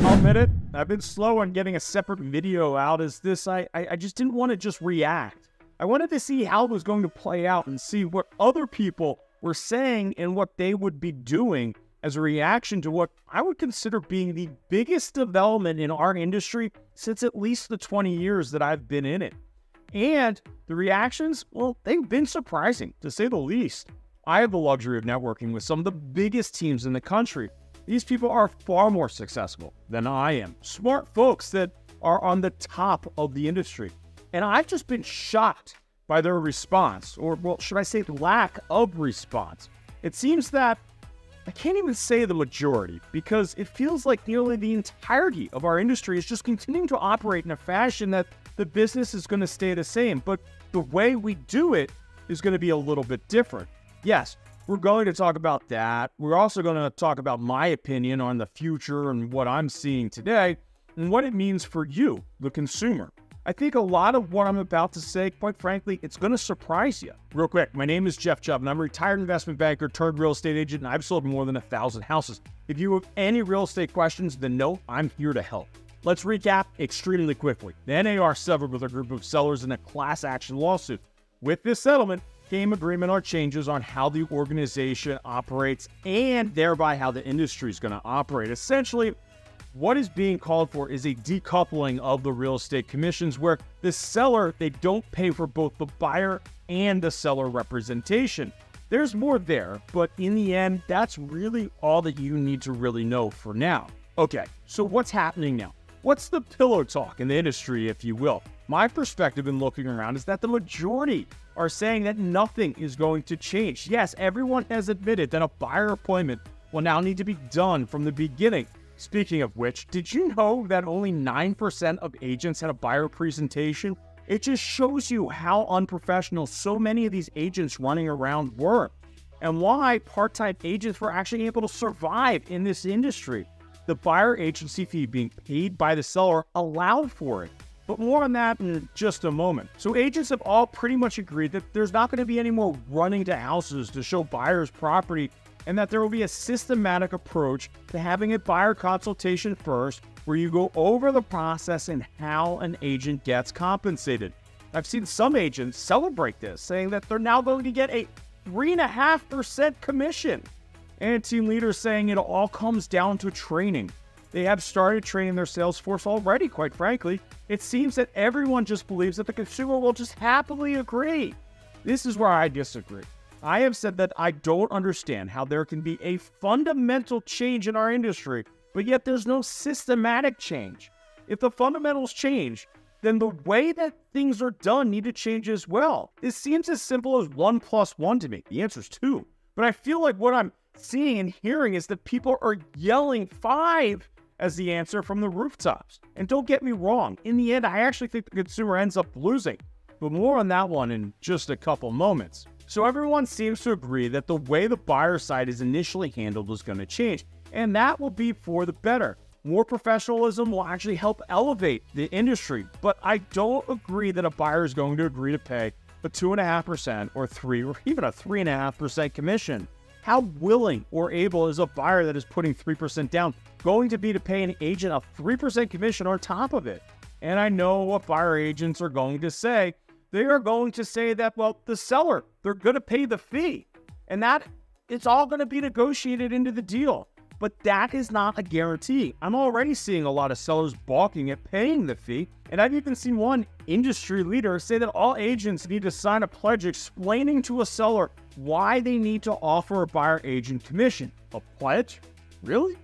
I'll admit it, I've been slow on getting a separate video out as this. I just didn't want to just react. I wanted to see how it was going to play out and see what other people were saying and what they would be doing as a reaction to what I would consider being the biggest development in our industry since at least the 20 years that I've been in it. And the reactions, well, they've been surprising, to say the least. I have the luxury of networking with some of the biggest teams in the country. These people are far more successful than I am. Smart folks that are on the top of the industry. And I've just been shocked by their response, or, well, should I say lack of response. It seems that I can't even say the majority, because it feels like nearly the entirety of our industry is just continuing to operate in a fashion that the business is going to stay the same, but the way we do it is going to be a little bit different. Yes, we're going to talk about that. We're also going to talk about my opinion on the future and what I'm seeing today and what it means for you, the consumer. I think a lot of what I'm about to say, quite frankly, it's going to surprise you. Real quick, my name is Jeff Chubb, and I'm a retired investment banker turned real estate agent, and I've sold more than 1,000 houses. If you have any real estate questions, then no, I'm here to help. Let's recap extremely quickly. The NAR severed with a group of sellers in a class action lawsuit. With this settlement came agreement on changes on how the organization operates and thereby how the industry is going to operate. Essentially, what is being called for is a decoupling of the real estate commissions, where the seller, they don't pay for both the buyer and the seller representation. There's more there, but in the end, that's really all that you need to really know for now. Okay, so what's happening now? What's the pillow talk in the industry, if you will? My perspective in looking around is that the majority are saying that nothing is going to change. Yes, everyone has admitted that a buyer appointment will now need to be done from the beginning. Speaking of which, did you know that only 9% of agents had a buyer presentation? It just shows you how unprofessional so many of these agents running around were, and why part-time agents were actually able to survive in this industry. The buyer agency fee being paid by the seller allowed for it, but more on that in just a moment. So agents have all pretty much agreed that there's not going to be any more running to houses to show buyers property, and that there will be a systematic approach to having a buyer consultation first, where you go over the process and how an agent gets compensated. I've seen some agents celebrate this, saying that they're now going to get a 3.5% commission. And team leaders saying it all comes down to training. They have started training their sales force already, quite frankly. It seems that everyone just believes that the consumer will just happily agree. This is where I disagree. I have said that I don't understand how there can be a fundamental change in our industry, but yet there's no systematic change. If the fundamentals change, then the way that things are done need to change as well. It seems as simple as 1 plus 1 to me. The answer is 2. But I feel like what I'm seeing and hearing is that people are yelling 5 as the answer from the rooftops. And don't get me wrong, in the end, I actually think the consumer ends up losing. But more on that one in just a couple moments. So everyone seems to agree that the way the buyer side is initially handled is going to change, and that will be for the better. More professionalism will actually help elevate the industry, but I don't agree that a buyer is going to agree to pay a 2.5% or 3 or even a 3.5% commission. How willing or able is a buyer that is putting 3% down going to be to pay an agent a 3% commission on top of it? And I know what buyer agents are going to say. They are going to say that, well, the seller, they're going to pay the fee, and that it's all going to be negotiated into the deal. But that is not a guarantee. I'm already seeing a lot of sellers balking at paying the fee, and I've even seen one industry leader say that all agents need to sign a pledge explaining to a seller why they need to offer a buyer agent commission. A pledge? Really?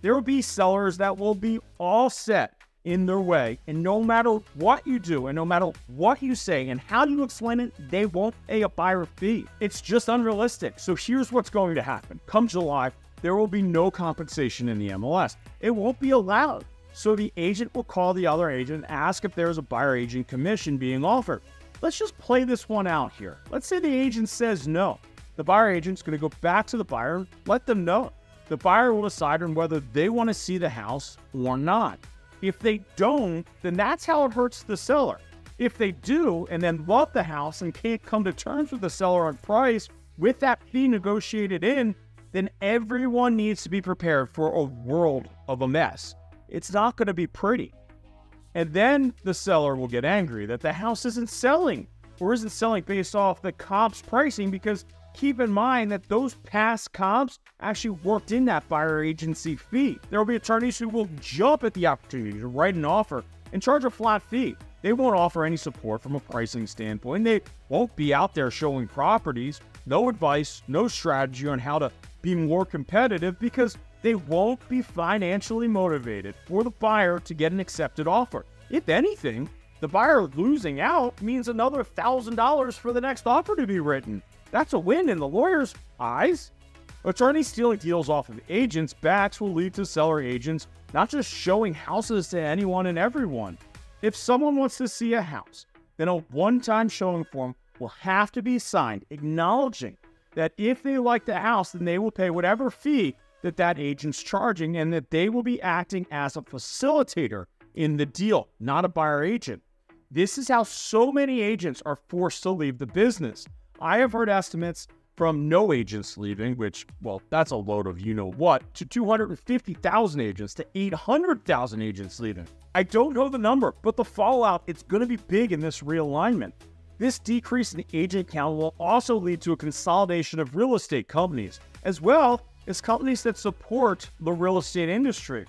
There will be sellers that will be all set in their way, and no matter what you do and no matter what you say and how you explain it, they won't pay a buyer fee. It's just unrealistic. So here's what's going to happen. Come July, there will be no compensation in the MLS. It won't be allowed. So the agent will call the other agent and ask if there's a buyer agent commission being offered. Let's just play this one out here. Let's say the agent says no. The buyer agent's going to go back to the buyer and let them know. The buyer will decide on whether they want to see the house or not. If they don't, then that's how it hurts the seller. If they do and then love the house and can't come to terms with the seller on price with that fee negotiated in, then everyone needs to be prepared for a world of a mess. it's not going to be pretty. And then the seller will get angry that the house isn't selling, or isn't selling based off the comps pricing, because keep in mind that those past comps actually worked in that buyer agency fee. There will be attorneys who will jump at the opportunity to write an offer and charge a flat fee. They won't offer any support from a pricing standpoint. They won't be out there showing properties, no advice, no strategy on how to be more competitive, because they won't be financially motivated for the buyer to get an accepted offer. If anything, the buyer losing out means another $1,000 for the next offer to be written. That's a win in the lawyer's eyes. Attorneys stealing deals off of agents' backs will lead to seller agents not just showing houses to anyone and everyone. If someone wants to see a house, then a one-time showing form will have to be signed acknowledging that if they like the house, then they will pay whatever fee that that agent's charging, and that they will be acting as a facilitator in the deal, not a buyer agent. This is how so many agents are forced to leave the business. I have heard estimates from no agents leaving, which, well, that's a load of you-know-what, to 250,000 agents to 800,000 agents leaving. I don't know the number, but the fallout, it's going to be big in this realignment. This decrease in agent count will also lead to a consolidation of real estate companies, as well as companies that support the real estate industry.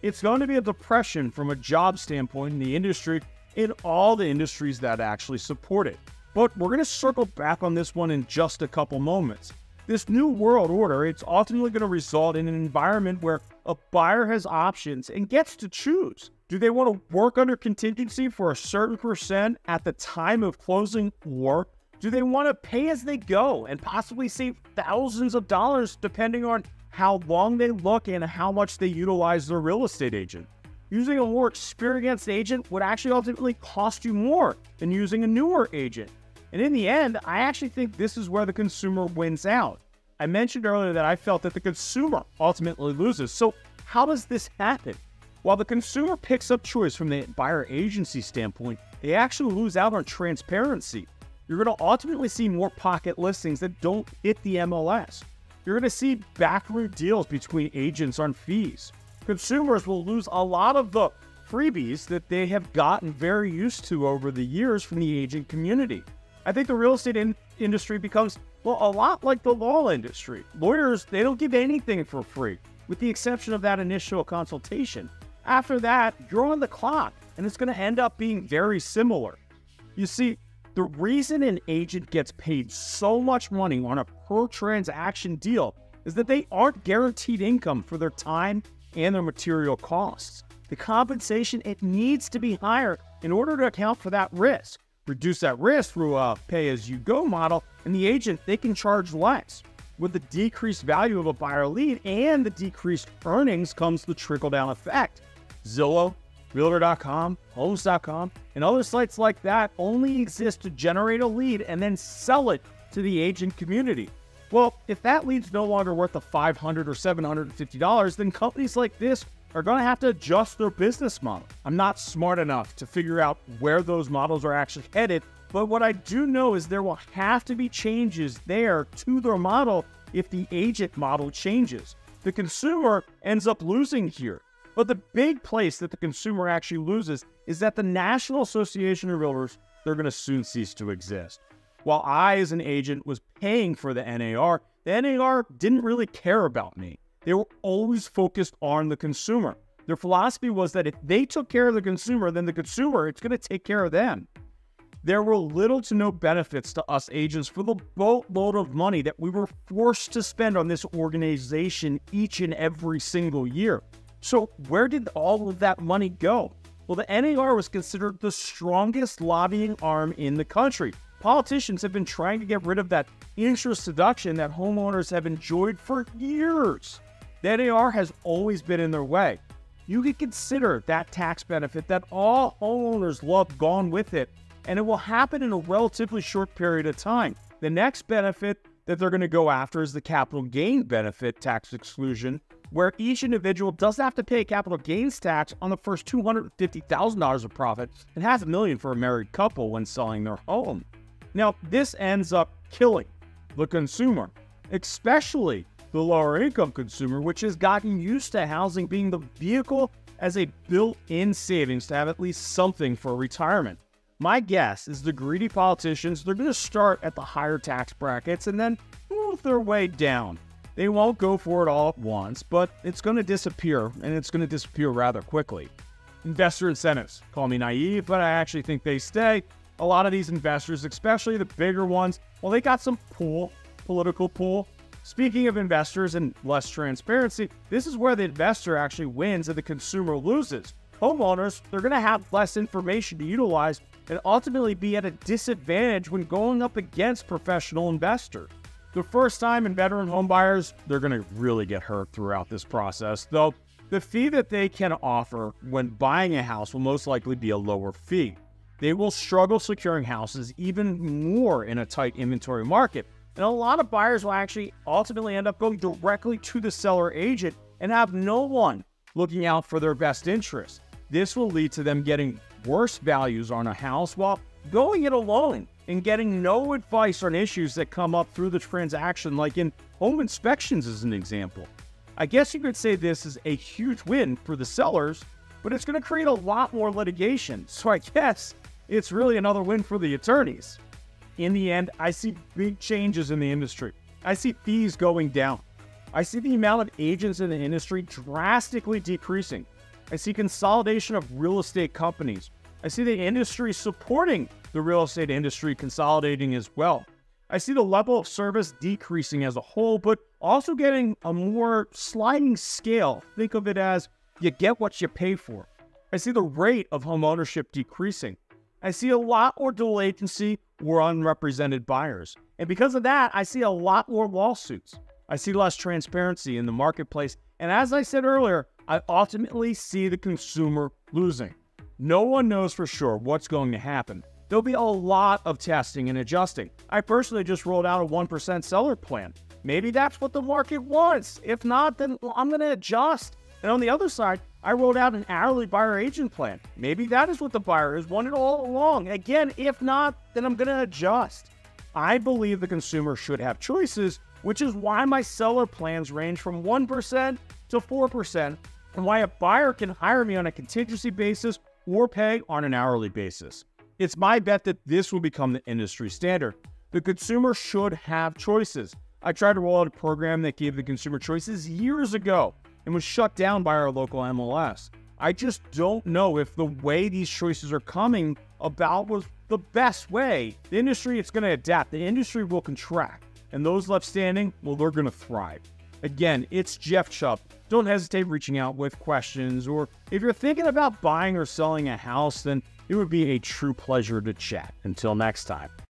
It's going to be a depression from a job standpoint in the industry, in all the industries that actually support it. But we're going to circle back on this one in just a couple moments. This new world order, it's ultimately going to result in an environment where a buyer has options and gets to choose. Do they want to work under contingency for a certain percent at the time of closing, or do they want to pay as they go and possibly save thousands of dollars depending on how long they look and how much they utilize their real estate agent? Using a more experienced agent would actually ultimately cost you more than using a newer agent. And in the end, I actually think this is where the consumer wins out. I mentioned earlier that I felt that the consumer ultimately loses. So how does this happen? While the consumer picks up choice from the buyer agency standpoint, they actually lose out on transparency. You're going to ultimately see more pocket listings that don't hit the MLS. You're going to see backroom deals between agents on fees. Consumers will lose a lot of the freebies that they have gotten very used to over the years from the agent community. I think the real estate industry becomes, well, a lot like the law industry. Lawyers, they don't give anything for free, with the exception of that initial consultation. After that, you're on the clock, and it's going to end up being very similar. You see, the reason an agent gets paid so much money on a per-transaction deal is that they aren't guaranteed income for their time and their material costs. The compensation, it needs to be higher in order to account for that risk. Reduce that risk through a pay-as-you-go model, and the agent, they can charge less. With the decreased value of a buyer lead and the decreased earnings comes the trickle-down effect. Zillow, Realtor.com, Homes.com, and other sites like that only exist to generate a lead and then sell it to the agent community. Well, if that lead's no longer worth the $500 or $750, then companies like this are going to have to adjust their business model. I'm not smart enough to figure out where those models are actually headed, but what I do know is there will have to be changes there to their model if the agent model changes. The consumer ends up losing here. But the big place that the consumer actually loses is that the National Association of Realtors, they're going to soon cease to exist. While I, as an agent, was paying for the NAR didn't really care about me. They were always focused on the consumer. Their philosophy was that if they took care of the consumer, then the consumer, it's going to take care of them. There were little to no benefits to us agents for the boatload of money that we were forced to spend on this organization each and every single year. So where did all of that money go? Well, the NAR was considered the strongest lobbying arm in the country. Politicians have been trying to get rid of that interest deduction that homeowners have enjoyed for years. The NAR has always been in their way. You could consider that tax benefit that all homeowners love gone with it, and it will happen in a relatively short period of time. The next benefit that they're going to go after is the capital gain benefit tax exclusion, where each individual doesn't have to pay capital gains tax on the first $250,000 of profit and $500,000 for a married couple when selling their home. Now, this ends up killing the consumer, especially the lower income consumer, which has gotten used to housing being the vehicle as a built-in savings to have at least something for retirement. My guess is the greedy politicians, they're going to start at the higher tax brackets and then move their way down. They won't go for it all at once, but it's going to disappear, and it's going to disappear rather quickly. Investor incentives. Call me naive, but I actually think they stay. A lot of these investors, especially the bigger ones, well, they got some political pull. Speaking of investors and less transparency, this is where the investor actually wins and the consumer loses. Homeowners, they're going to have less information to utilize and ultimately be at a disadvantage when going up against professional investors. The first-time and veteran homebuyers, they're going to really get hurt throughout this process, though the fee that they can offer when buying a house will most likely be a lower fee. They will struggle securing houses even more in a tight inventory market. And a lot of buyers will actually ultimately end up going directly to the seller agent and have no one looking out for their best interests. This will lead to them getting worse values on a house while going it alone and getting no advice on issues that come up through the transaction, like in home inspections as an example. I guess you could say this is a huge win for the sellers, but it's going to create a lot more litigation. So I guess it's really another win for the attorneys. In the end, I see big changes in the industry. I see fees going down. I see the amount of agents in the industry drastically decreasing. I see consolidation of real estate companies. I see the industry supporting the real estate industry consolidating as well. I see the level of service decreasing as a whole, but also getting a more sliding scale. Think of it as you get what you pay for. I see the rate of homeownership decreasing. I see a lot more dual agency or unrepresented buyers. And because of that, I see a lot more lawsuits. I see less transparency in the marketplace. And as I said earlier, I ultimately see the consumer losing. No one knows for sure what's going to happen. There'll be a lot of testing and adjusting. I personally just rolled out a 1% seller plan. Maybe that's what the market wants. If not, then I'm going to adjust. And on the other side, I rolled out an hourly buyer agent plan. Maybe that is what the buyer has wanted all along. Again, if not, then I'm going to adjust. I believe the consumer should have choices, which is why my seller plans range from 1% to 4%, and why a buyer can hire me on a contingency basis or pay on an hourly basis. It's my bet that this will become the industry standard. The consumer should have choices. I tried to roll out a program that gave the consumer choices years ago and was shut down by our local MLS. I just don't know if the way these choices are coming about was the best way. The industry, it's going to adapt. The industry will contract. And those left standing, well, they're going to thrive. Again, it's Jeff Chubb. Don't hesitate reaching out with questions, or if you're thinking about buying or selling a house, then it would be a true pleasure to chat. Until next time.